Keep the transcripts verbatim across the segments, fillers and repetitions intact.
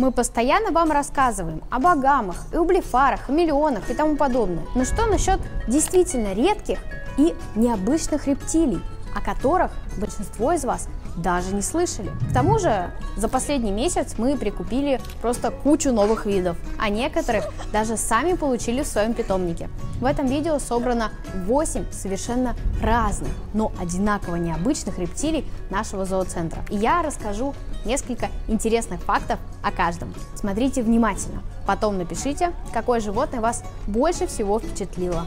Мы постоянно вам рассказываем об агамах, эублефарах, хамелеонах и тому подобное. Но что насчет действительно редких и необычных рептилий, о которых большинство из вас даже не слышали? К тому же за последний месяц мы прикупили просто кучу новых видов, а некоторых даже сами получили в своем питомнике. В этом видео собрано восемь совершенно разных, но одинаково необычных рептилий нашего зооцентра. И я расскажу несколько интересных фактов о каждом. Смотрите внимательно, потом напишите, какое животное вас больше всего впечатлило.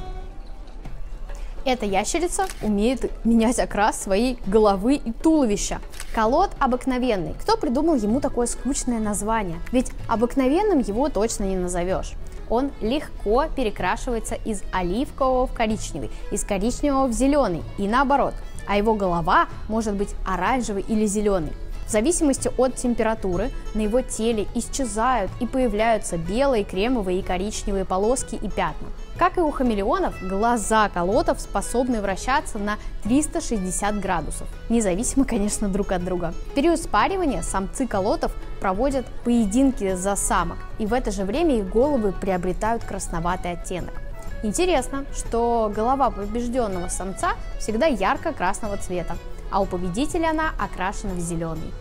Эта ящерица умеет менять окрас своей головы и туловища. Калот обыкновенный. Кто придумал ему такое скучное название? Ведь обыкновенным его точно не назовешь. Он легко перекрашивается из оливкового в коричневый, из коричневого в зеленый и наоборот. А его голова может быть оранжевой или зеленой. В зависимости от температуры на его теле исчезают и появляются белые, кремовые и коричневые полоски и пятна. Как и у хамелеонов, глаза колотов способны вращаться на триста шестьдесят градусов, независимо, конечно, друг от друга. В период спаривания самцы колотов проводят поединки за самок, и в это же время их головы приобретают красноватый оттенок. Интересно, что голова побежденного самца всегда ярко-красного цвета, а у победителя она окрашена в зеленый.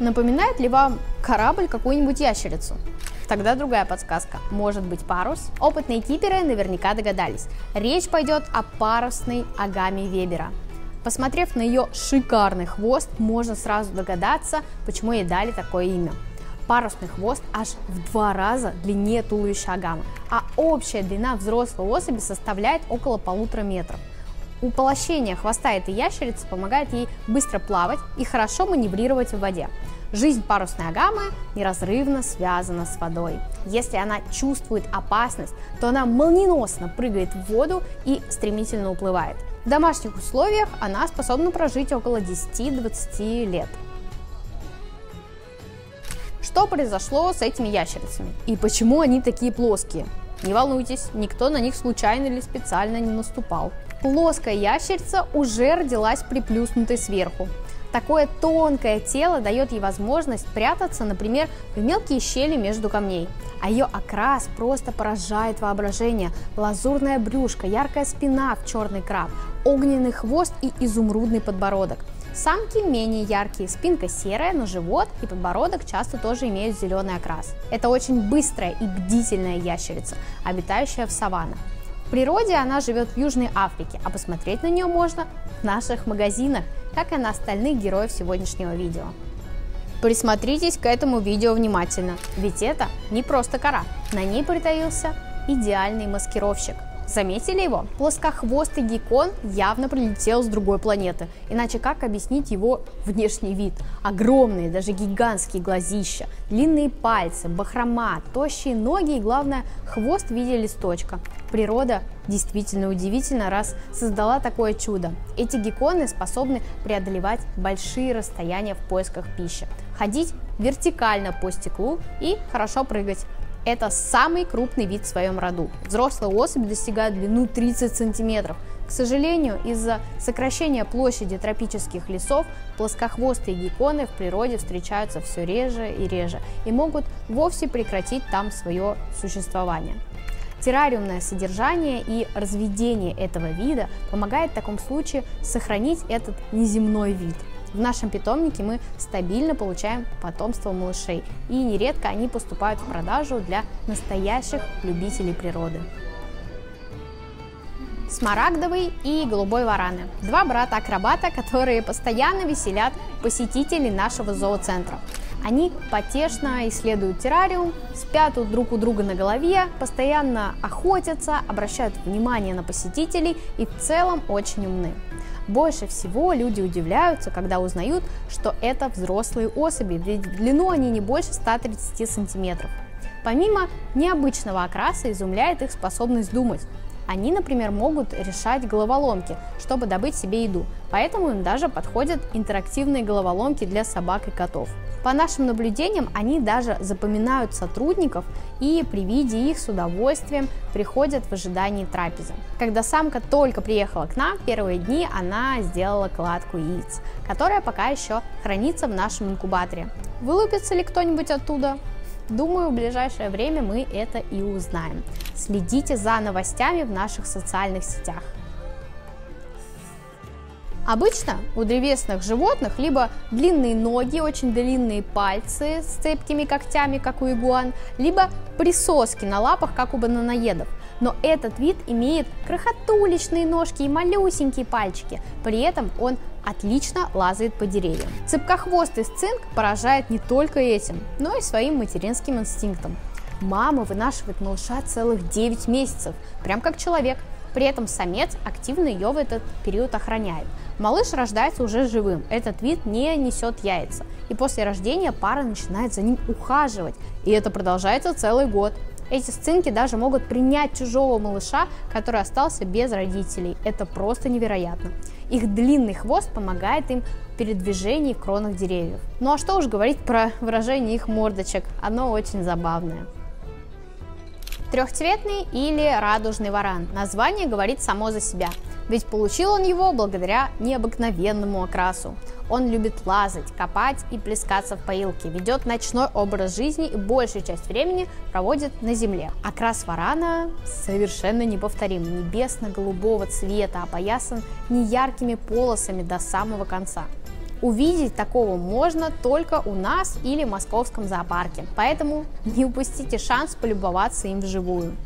Напоминает ли вам корабль какую-нибудь ящерицу? Тогда другая подсказка. Может быть, парус? Опытные киперы наверняка догадались. Речь пойдет о парусной агаме Вебера. Посмотрев на ее шикарный хвост, можно сразу догадаться, почему ей дали такое имя. Парусный хвост аж в два раза длиннее туловища агамы, а общая длина взрослой особи составляет около полутора метров. Уполощение хвоста этой ящерицы помогает ей быстро плавать и хорошо маневрировать в воде. Жизнь парусной агамы неразрывно связана с водой. Если она чувствует опасность, то она молниеносно прыгает в воду и стремительно уплывает. В домашних условиях она способна прожить около десяти-двадцати лет. Что произошло с этими ящерицами? И почему они такие плоские? Не волнуйтесь, никто на них случайно или специально не наступал. Плоская ящерица уже родилась приплюснутой сверху. Такое тонкое тело дает ей возможность прятаться, например, в мелкие щели между камней. А ее окрас просто поражает воображение. Лазурная брюшка, яркая спина в черный крап, огненный хвост и изумрудный подбородок. Самки менее яркие, спинка серая, но живот и подбородок часто тоже имеют зеленый окрас. Это очень быстрая и бдительная ящерица, обитающая в саваннах. В природе она живет в Южной Африке, а посмотреть на нее можно в наших магазинах, как и на остальных героев сегодняшнего видео. Присмотритесь к этому видео внимательно, ведь это не просто кора, на ней притаился идеальный маскировщик. Заметили его? Плоскохвостый геккон явно прилетел с другой планеты, иначе как объяснить его внешний вид? Огромные, даже гигантские глазища, длинные пальцы, бахрома, тощие ноги и, главное, хвост в виде листочка. Природа действительно удивительна, раз создала такое чудо. Эти гекконы способны преодолевать большие расстояния в поисках пищи, ходить вертикально по стеклу и хорошо прыгать. Это самый крупный вид в своем роду. Взрослая особь достигает длину тридцати сантиметров. К сожалению, из-за сокращения площади тропических лесов плоскохвостые гекконы в природе встречаются все реже и реже и могут вовсе прекратить там свое существование. Террариумное содержание и разведение этого вида помогает в таком случае сохранить этот неземной вид. В нашем питомнике мы стабильно получаем потомство малышей, и нередко они поступают в продажу для настоящих любителей природы. Смарагдовый и голубой вараны – два брата-акробата, которые постоянно веселят посетителей нашего зооцентра. Они потешно исследуют террариум, спят друг у друга на голове, постоянно охотятся, обращают внимание на посетителей и в целом очень умны. Больше всего люди удивляются, когда узнают, что это взрослые особи, ведь в длину они не больше ста тридцати сантиметров. Помимо необычного окраса изумляет их способность думать. Они, например, могут решать головоломки, чтобы добыть себе еду, поэтому им даже подходят интерактивные головоломки для собак и котов. По нашим наблюдениям, они даже запоминают сотрудников и при виде их с удовольствием приходят в ожидании трапезы. Когда самка только приехала к нам, первые дни она сделала кладку яиц, которая пока еще хранится в нашем инкубаторе. Вылупится ли кто-нибудь оттуда? Думаю, в ближайшее время мы это и узнаем. Следите за новостями в наших социальных сетях. Обычно у древесных животных либо длинные ноги, очень длинные пальцы с цепкими когтями, как у игуан, либо присоски на лапах, как у бананоедов. Но этот вид имеет крохотуличные ножки и малюсенькие пальчики, при этом он отлично лазает по деревьям. Цепкохвостый сцинк поражает не только этим, но и своим материнским инстинктом. Мама вынашивает малыша целых девять месяцев, прям как человек. При этом самец активно ее в этот период охраняет. Малыш рождается уже живым, этот вид не несет яйца. И после рождения пара начинает за ним ухаживать, и это продолжается целый год. Эти сцинки даже могут принять чужого малыша, который остался без родителей. Это просто невероятно. Их длинный хвост помогает им в передвижении в кронах деревьев. Ну а что уж говорить про выражение их мордочек, оно очень забавное. Трехцветный или радужный варан. Название говорит само за себя, ведь получил он его благодаря необыкновенному окрасу. Он любит лазать, копать и плескаться в поилке, ведет ночной образ жизни и большую часть времени проводит на земле. Окрас варана совершенно неповторим, небесно-голубого цвета, опоясан неяркими полосами до самого конца. Увидеть такого можно только у нас или в московском зоопарке, поэтому не упустите шанс полюбоваться им вживую.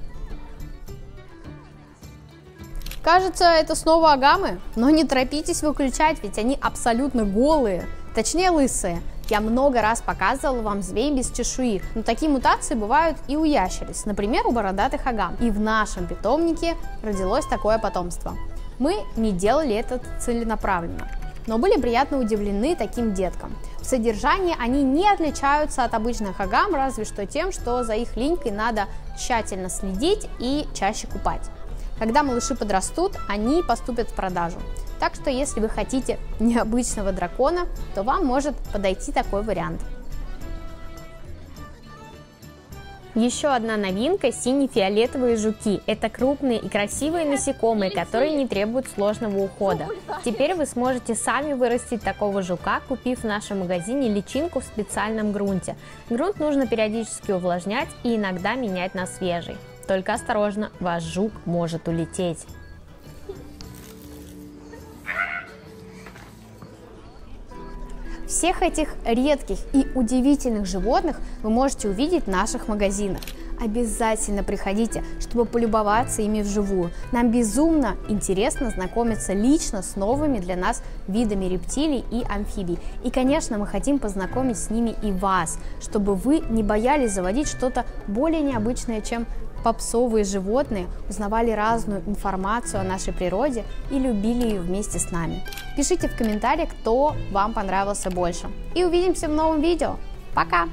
Кажется, это снова агамы, но не торопитесь выключать, ведь они абсолютно голые, точнее лысые. Я много раз показывала вам зверей без чешуи, но такие мутации бывают и у ящериц, например, у бородатых агам. И в нашем питомнике родилось такое потомство. Мы не делали это целенаправленно, но были приятно удивлены таким деткам. В содержании они не отличаются от обычных агам, разве что тем, что за их линькой надо тщательно следить и чаще купать. Когда малыши подрастут, они поступят в продажу. Так что если вы хотите необычного дракона, то вам может подойти такой вариант. Еще одна новинка – сине-фиолетовые жуки. Это крупные и красивые насекомые, которые не требуют сложного ухода. Теперь вы сможете сами вырастить такого жука, купив в нашем магазине личинку в специальном грунте. Грунт нужно периодически увлажнять и иногда менять на свежий. Только осторожно, ваш жук может улететь. Всех этих редких и удивительных животных вы можете увидеть в наших магазинах. Обязательно приходите, чтобы полюбоваться ими вживую. Нам безумно интересно знакомиться лично с новыми для нас видами рептилий и амфибий. И, конечно, мы хотим познакомить с ними и вас, чтобы вы не боялись заводить что-то более необычное, чем попсовые животные, узнавали разную информацию о нашей природе и любили ее вместе с нами. Пишите в комментариях, кто вам понравился больше. И увидимся в новом видео. Пока!